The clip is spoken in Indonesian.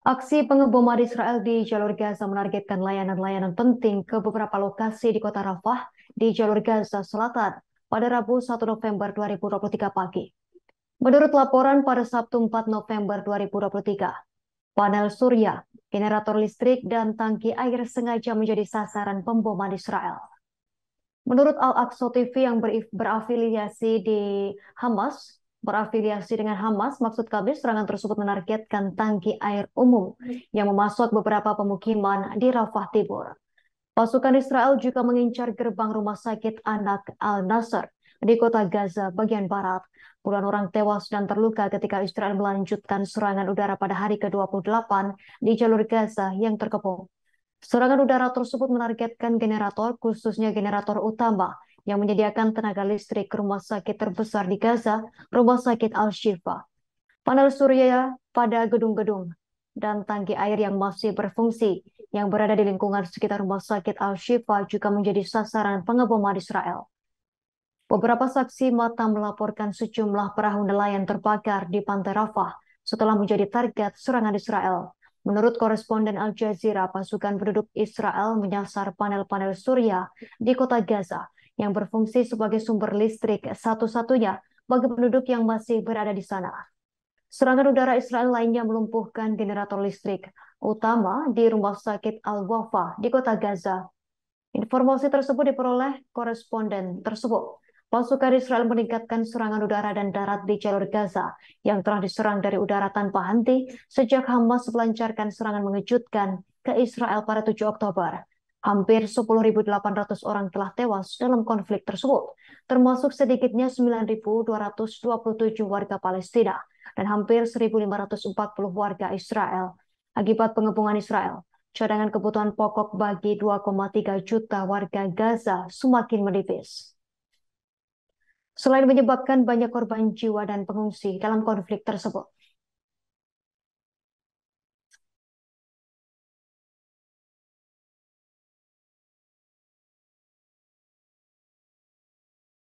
Aksi pengeboman Israel di jalur Gaza menargetkan layanan-layanan penting ke beberapa lokasi di kota Rafah di jalur Gaza Selatan pada Rabu 1 November 2023 pagi. Menurut laporan pada Sabtu 4 November 2023, panel surya, generator listrik, dan tangki air sengaja menjadi sasaran pemboman Israel. Menurut Al-Aqsa TV yang berafiliasi di Hamas, maksud kami serangan tersebut menargetkan tangki air umum yang memasok beberapa pemukiman di Rafah Timur. Pasukan Israel juga mengincar gerbang rumah sakit anak Al-Nasr di kota Gaza bagian barat. Puluhan orang tewas dan terluka ketika Israel melanjutkan serangan udara pada hari ke-28 di jalur Gaza yang terkepung. Serangan udara tersebut menargetkan generator, khususnya generator utama, yang menyediakan tenaga listrik rumah sakit terbesar di Gaza, rumah sakit Al-Shifa. Panel surya pada gedung-gedung dan tangki air yang masih berfungsi yang berada di lingkungan sekitar rumah sakit Al-Shifa juga menjadi sasaran pengeboman Israel. Beberapa saksi mata melaporkan sejumlah perahu nelayan terbakar di pantai Rafah setelah menjadi target serangan Israel. Menurut koresponden Al Jazeera, pasukan penduduk Israel menyasar panel-panel surya di kota Gaza yang berfungsi sebagai sumber listrik satu-satunya bagi penduduk yang masih berada di sana. Serangan udara Israel lainnya melumpuhkan generator listrik utama di rumah sakit Al-Wafaa di kota Gaza. Informasi tersebut diperoleh koresponden tersebut. Pasukan Israel meningkatkan serangan udara dan darat di jalur Gaza yang telah diserang dari udara tanpa henti sejak Hamas melancarkan serangan mengejutkan ke Israel pada 7 Oktober. Hampir 10.800 orang telah tewas dalam konflik tersebut, termasuk sedikitnya 9.227 warga Palestina dan hampir 1.540 warga Israel. Akibat pengepungan Israel, cadangan kebutuhan pokok bagi 2,3 juta warga Gaza semakin menipis. Selain menyebabkan banyak korban jiwa dan pengungsi dalam konflik tersebut,